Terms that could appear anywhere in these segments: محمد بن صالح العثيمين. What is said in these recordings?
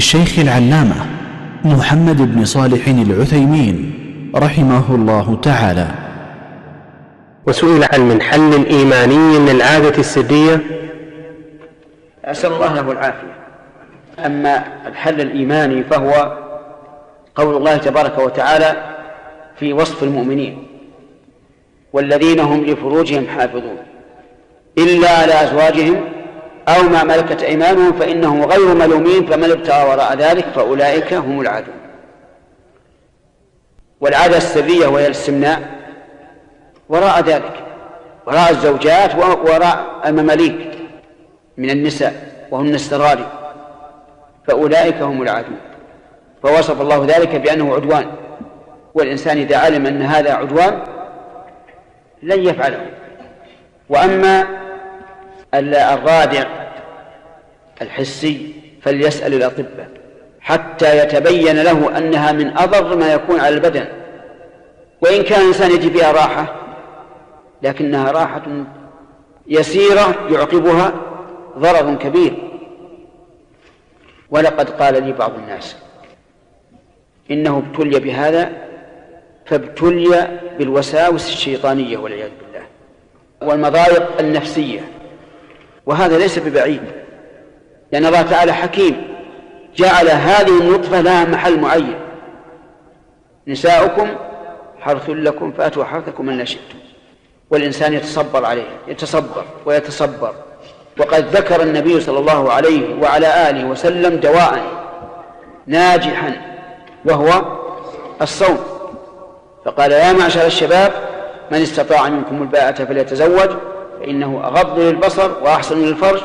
للشيخ العلامة محمد بن صالح العثيمين رحمه الله تعالى. وسئل عن منحل إيماني من العادة السرية، أسأل الله له العافية. أما الحل الإيماني فهو قول الله تبارك وتعالى في وصف المؤمنين: والذين هم لفروجهم حافظون إلا على أزواجهم أو ما ملكت أيمانهم فإنهم غير ملومين فمن ابتغى وراء ذلك فأولئك هم العادون. والعادة السرية وهي الاستمناء وراء ذلك، وراء الزوجات وراء المماليك من النساء وهن السراري، فأولئك هم العادون. فوصف الله ذلك بأنه عدوان، والإنسان إذا علم أن هذا عدوان لن يفعله. وأما الرادع الحسي فليسأل الأطباء حتى يتبين له أنها من أضر ما يكون على البدن، وإن كان الإنسان يجي بها راحة لكنها راحة يسيرة يعقبها ضرر كبير. ولقد قال لي بعض الناس إنه ابتلي بهذا فابتلي بالوساوس الشيطانية والعياذ بالله والمضايق النفسية، وهذا ليس ببعيد، لأن الله تعالى حكيم جعل هذه النطفة لها محل معين: نساؤكم حرث لكم فأتوا حرثكم من شئتم. والإنسان يتصبر عليه، يتصبر ويتصبر. وقد ذكر النبي صلى الله عليه وعلى آله وسلم دواء ناجحا وهو الصوم، فقال: يا معشر الشباب من استطاع منكم الباءة فليتزوج فإنه أغض للبصر وأحسن للفرج،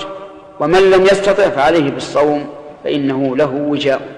ومن لم يستطع فعليه بالصوم فإنه له وجاء.